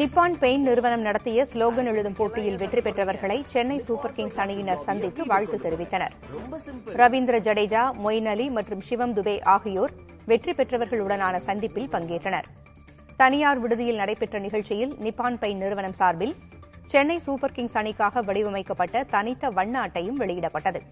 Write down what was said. Nippon Paint நிறுவனம் நடத்திய slogan எழுதும் போட்டியில் வெற்றி பெற்றவர்களை சென்னை சூப்பர் கிங்ஸ் அணியினர் சந்தித்து வாழ்த்து தெரிவித்தனர். ரவீந்திர ஜடேஜா, மொயின் அலி மற்றும் சிவம் துபே ஆகியோர் வெற்றி பெற்றவர்களுடனான சந்திப்பில் பங்கேற்றனர். தனியார் விடுதியில் நடைபெற்ற நிகழ்ச்சியில் நிப்பான் பெயிண்ட் நிறுவனம் சார்பில் சென்னை சூப்பர் கிங்ஸ் அணிக்காக வடிவமைக்கப்பட்ட தனித்த வண்ண அட்டையும் வெளியிடப்பட்டது.